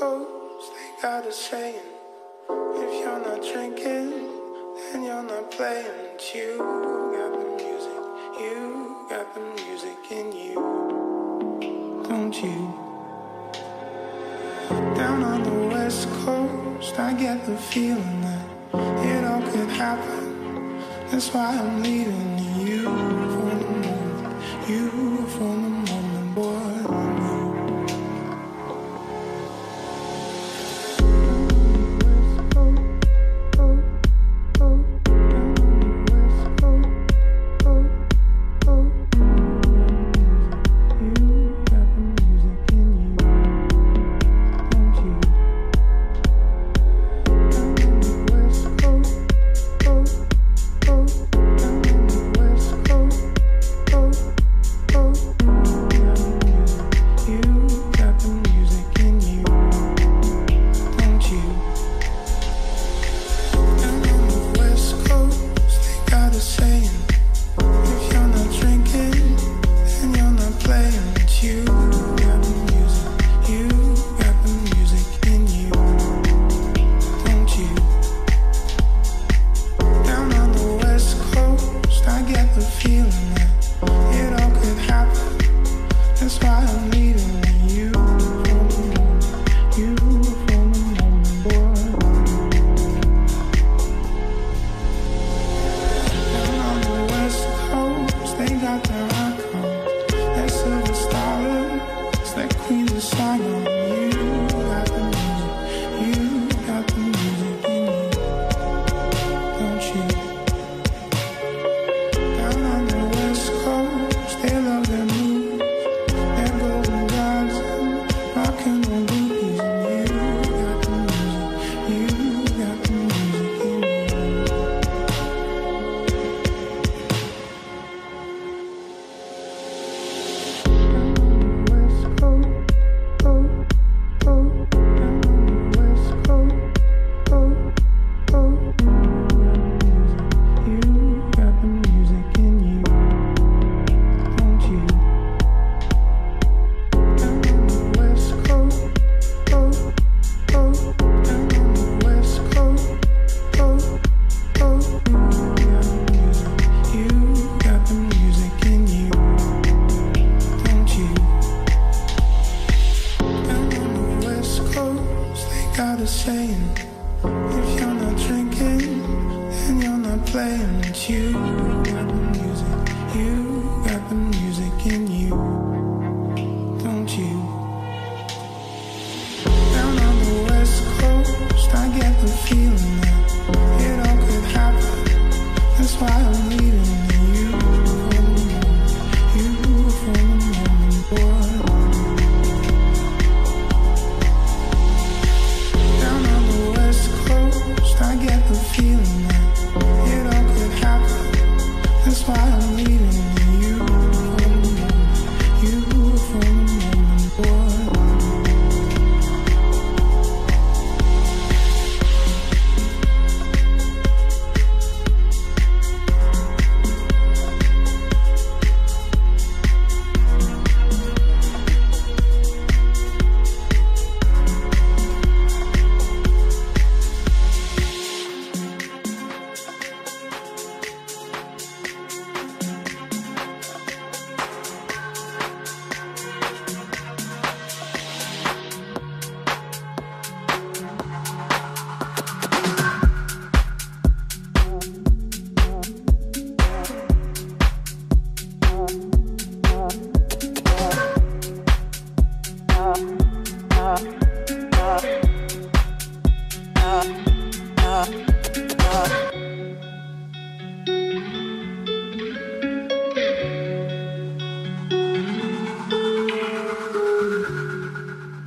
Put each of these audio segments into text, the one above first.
hoes, they got a saying. If you're not drinking, then you're not playing. And you got the music, you got the music in you, don't you? Down on the west coast, I get the feeling that it all could happen. That's why I'm leaving you for the moment, you for the moment, boy.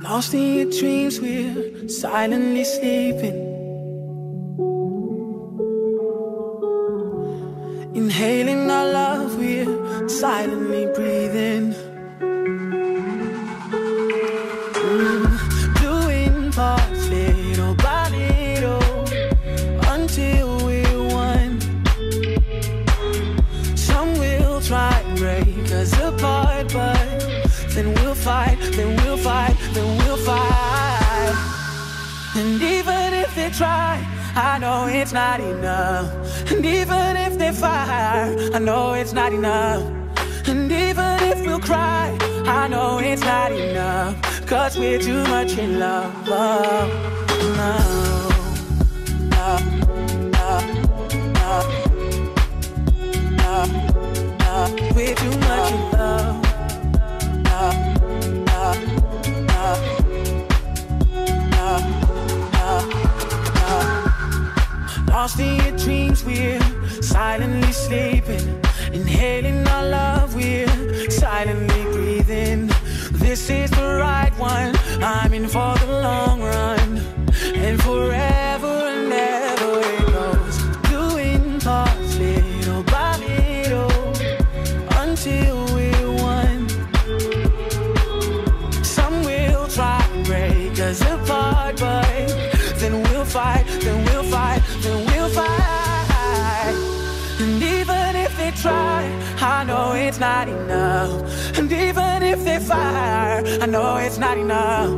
Lost in your dreams, we're silently sleeping. Inhaling our love, we're silently breathing. Doing parts little by little until we're one. Some will try and break us apart, but then we'll fight, then we'll fight, then we'll fight. And even if they try, I know it's not enough. And even if they fire, I know it's not enough. And even if we'll cry, I know it's not enough, 'cause we're too much in love. We're too much in love. Lost in your dreams, we're silently sleeping. Inhaling our love, we're silently breathing. This is the right one, I'm in for the long run. And forever and ever it goes, doing parts little by little, until we're one. Some will try to break us apart, but then we'll fight, then we'll fight, then we'll fight. And even if they try, I know it's not enough. And even if they fire, I know it's not enough.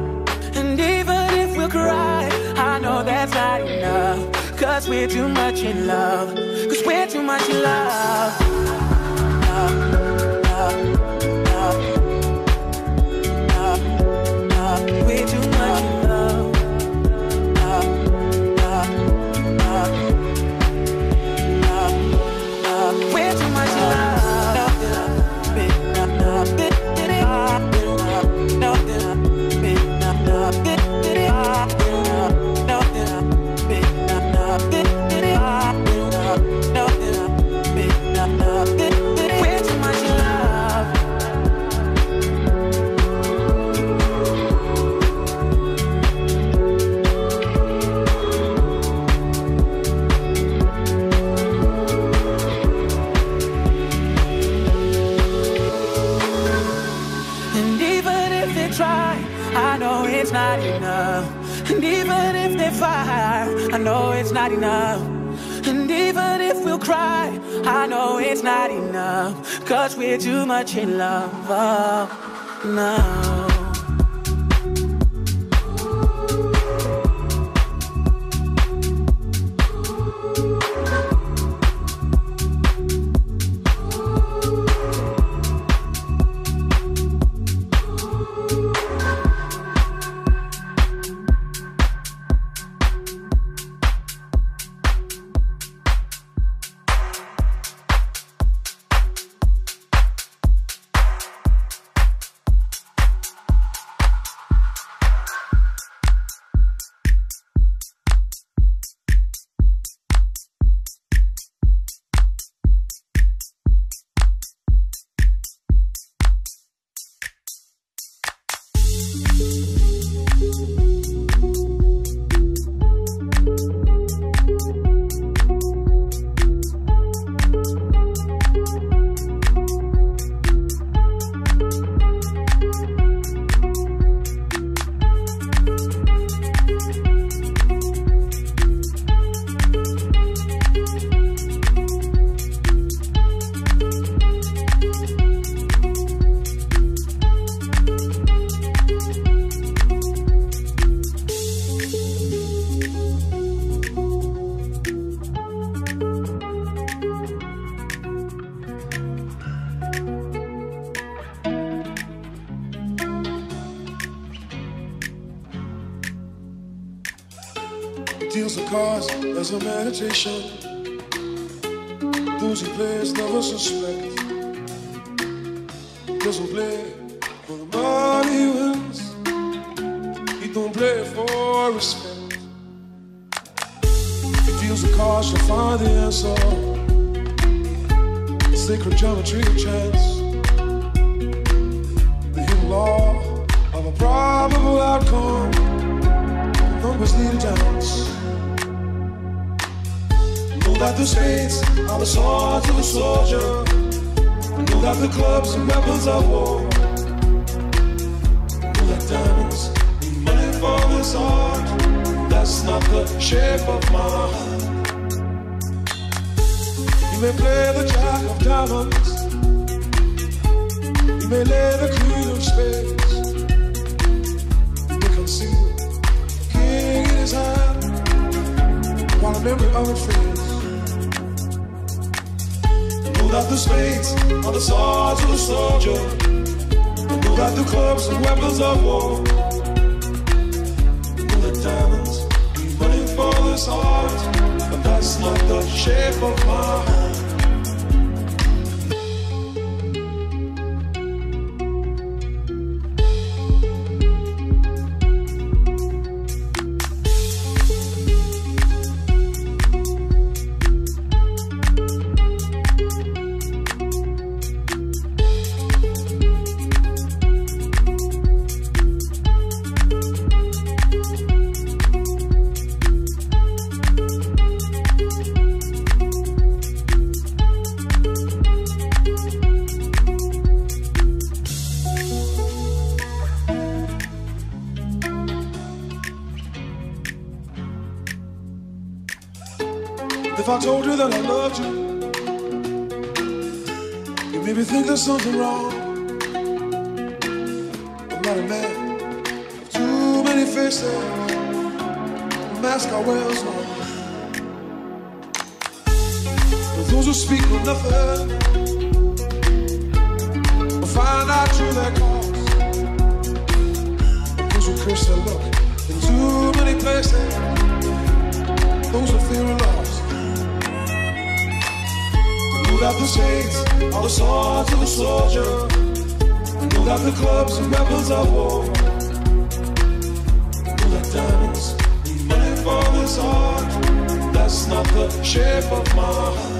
And even if we'll cry, I know that's not enough, 'cause we're too much in love. 'Cause we're too much in love. We're too much in love. We're too much in love. We're too much in love. Not enough. And even if they fire, I know it's not enough. And even if we'll cry, I know it's not enough, 'cause we're too much in love. Oh, no. Deals of cards as a meditation. Those who play never suspect. Doesn't play for the money wins. He don't play for respect. He deals of cards to find the answer. Sacred geometry of chance. The hidden law of a probable outcome. The numbers lead a dance. Know that the spades are the swords of the soldier. Know that the clubs and weapons are war. Know that diamonds need money for this art. That's not the shape of my heart. You may play the jack of diamonds. You may lay the queen of spades. You may conceal the king in his remember our trails. Ruled out the spades on the swords of the soldier. Ruled out the clubs and weapons of war. Ruled out diamonds, we running for this heart, but that's not the shape of my heart. If I told you that I loved you, you made me think there's something wrong. I'm not a man, too many faces, the mask I wear is long. But those who speak know nothing will find out through their cause. Those who curse their luck in too many places, those who fear a loss. Ruled out the shades, all the swords of the soldier. Ruled out the clubs and weapons of war. Ruled out diamonds, need money for this art. That's not the shape of my heart.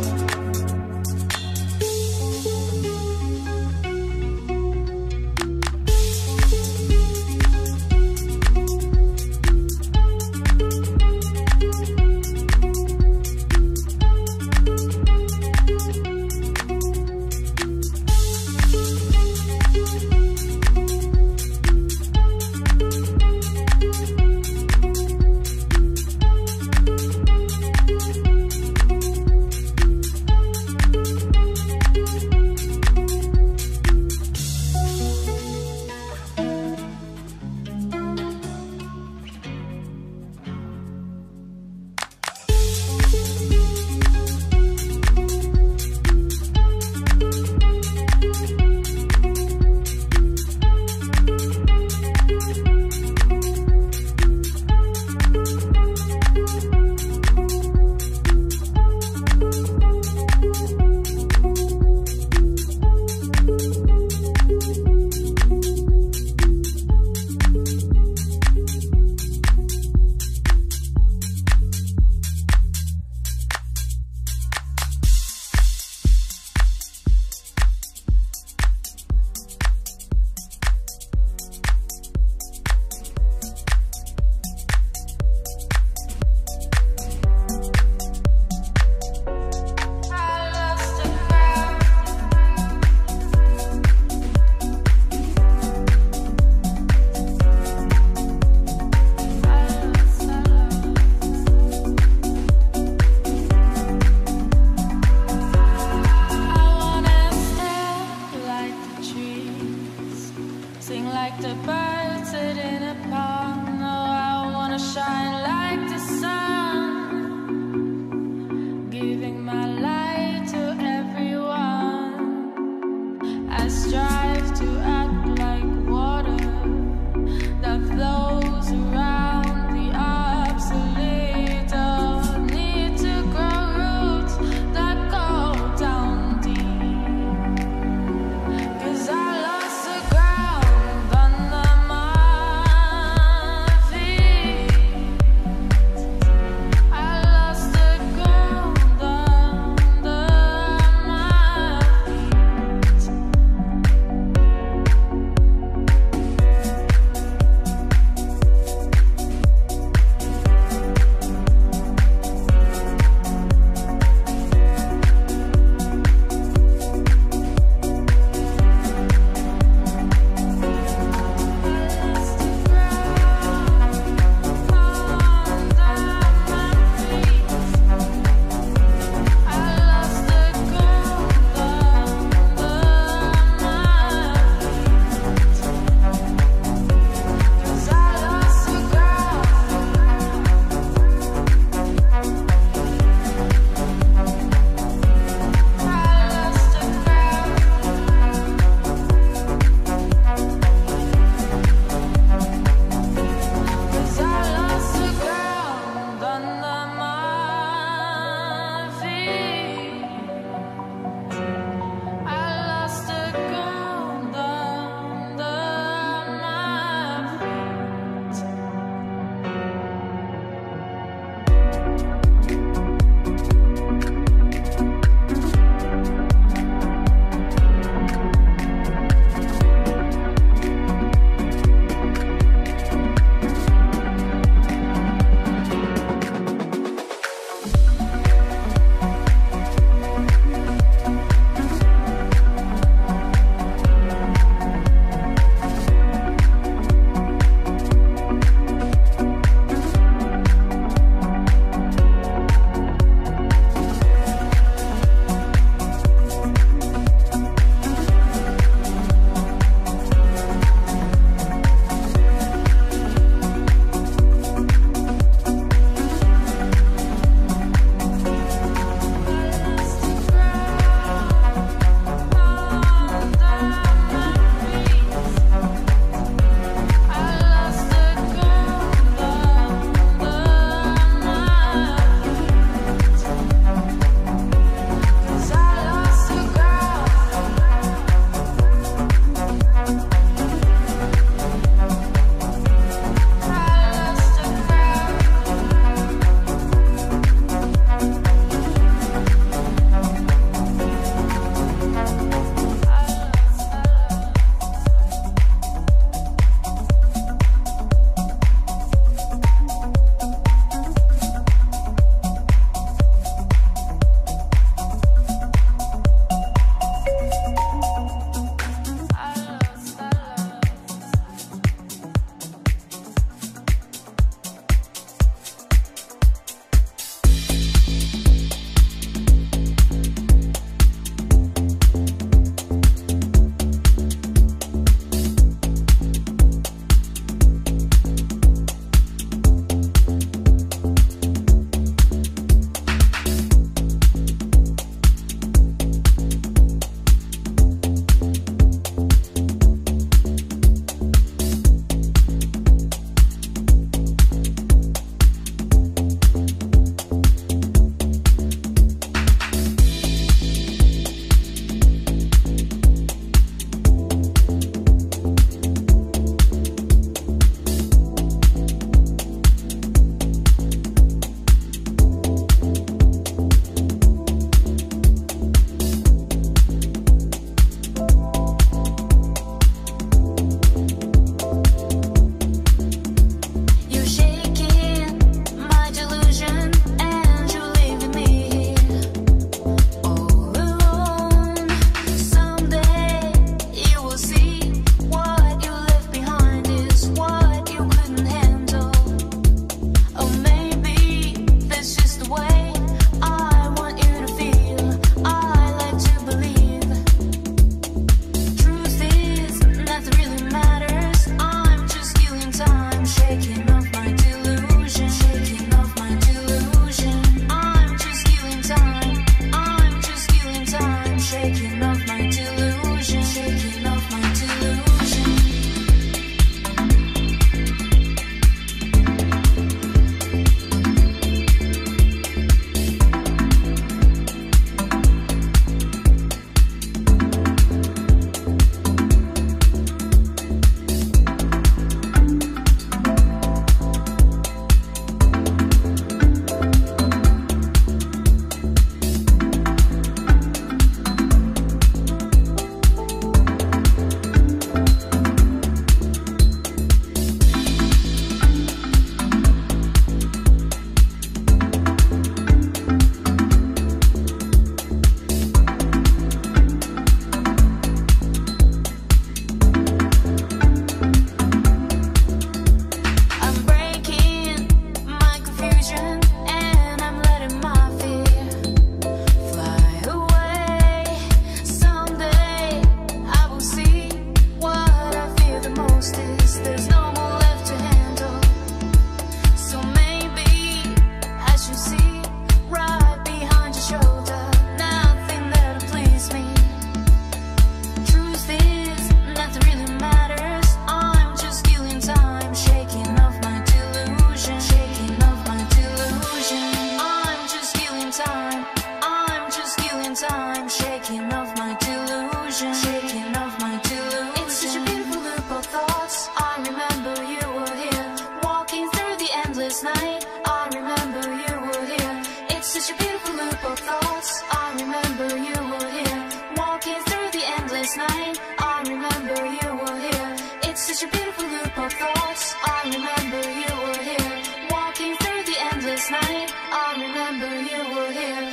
night, I remember you were here. It's such a beautiful loop of thoughts, I remember you were here. Walking through the endless night, I remember you were here.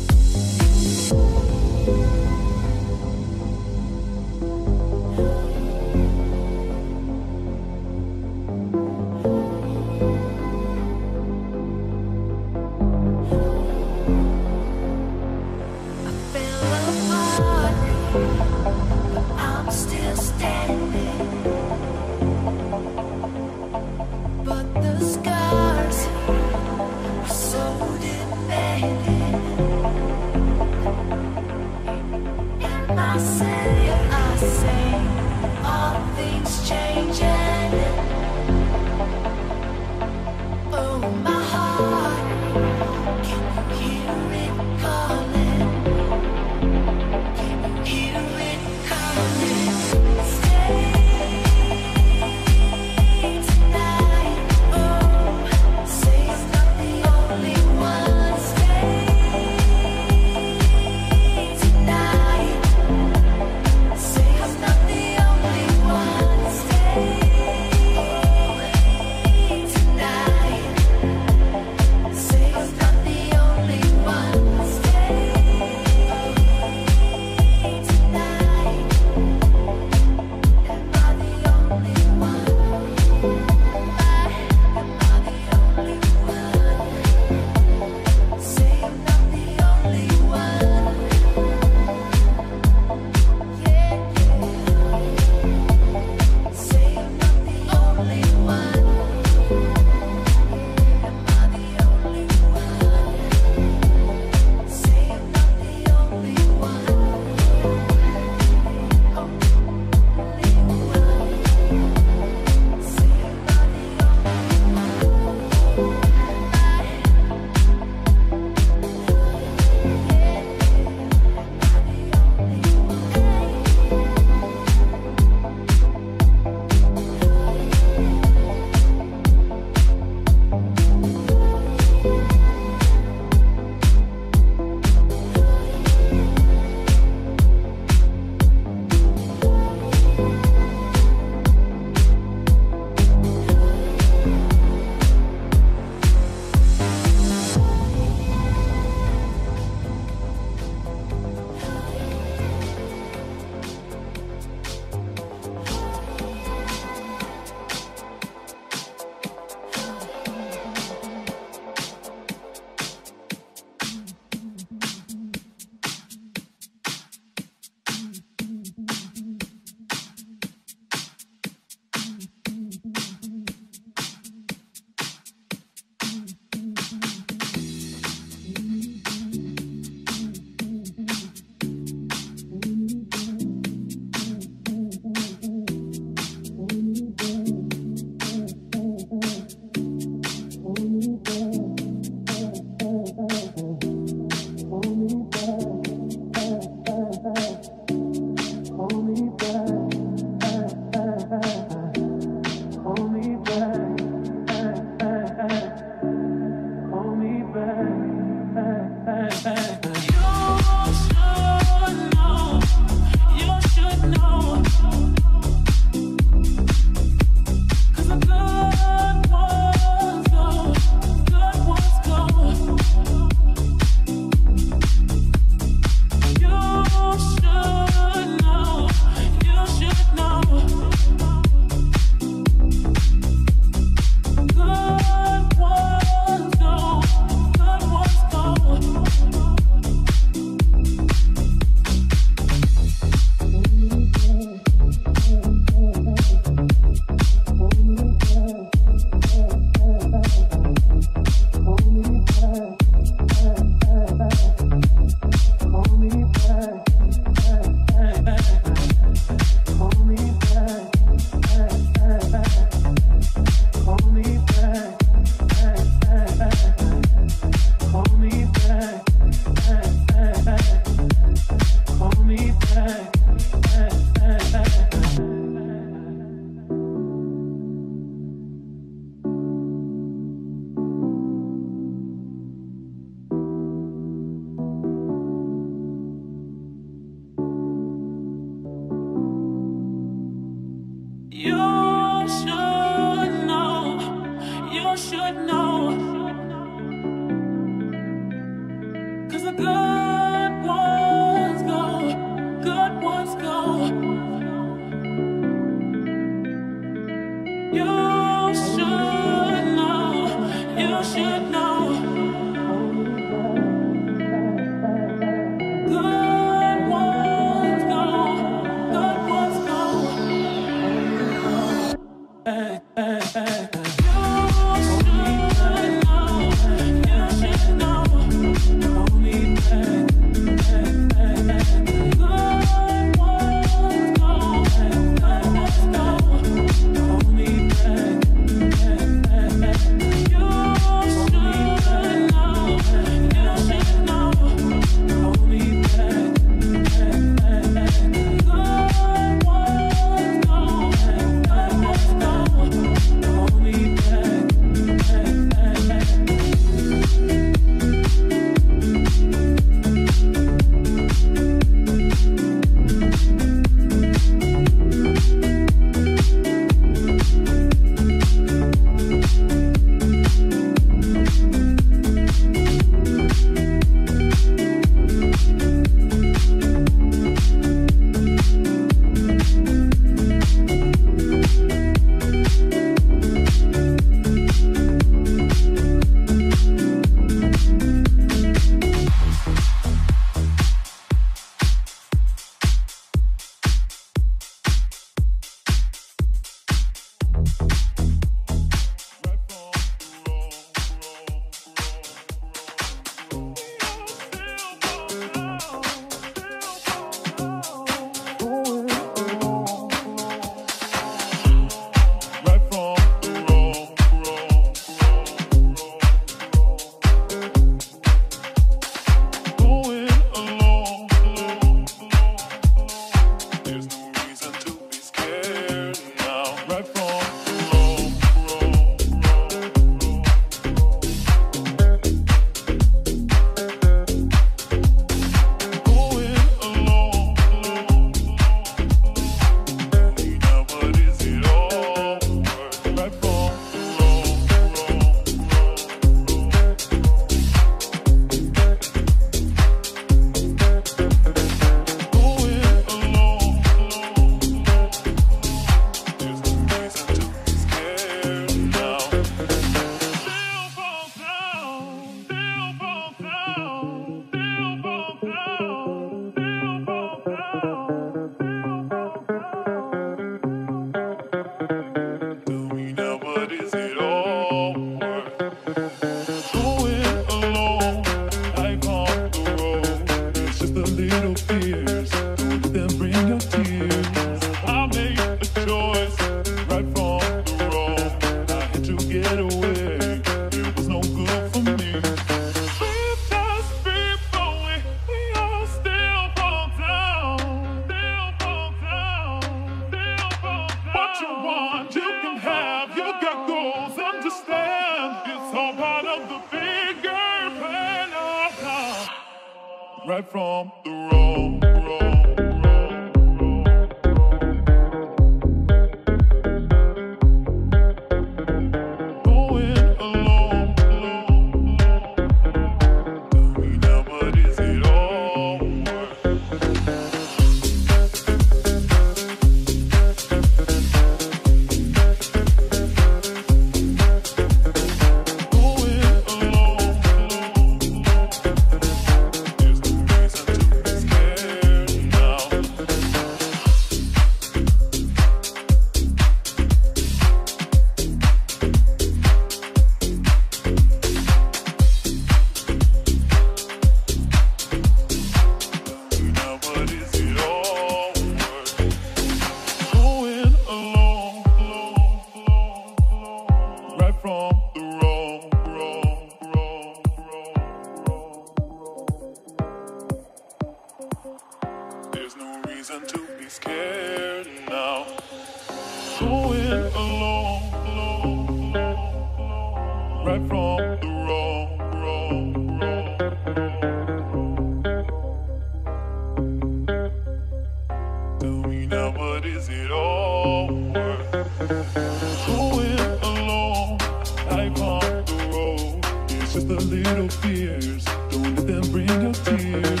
It'll be years. Don't let them bring us tears.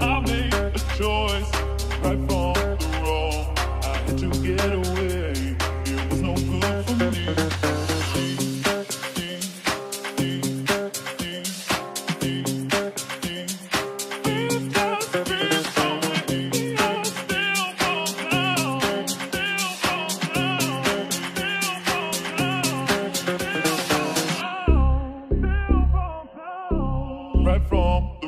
I made a choice, right from the wrong. I had to get away. It was no good for me. It doesn't feel so weak. I still fall down. Still fall down. Still fall down. Still fall down. Right from the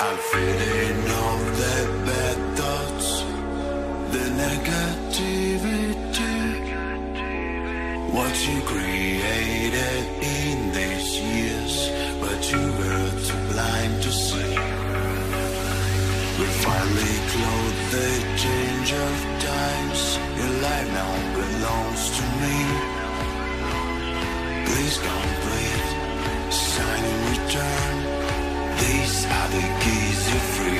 I'm feeding off the bad thoughts, the negativity, what you created in these years, but you were too blind to see. We finally clothed the change of times. Your life now belongs to me. Please complete, sign in return. These are the keys you free.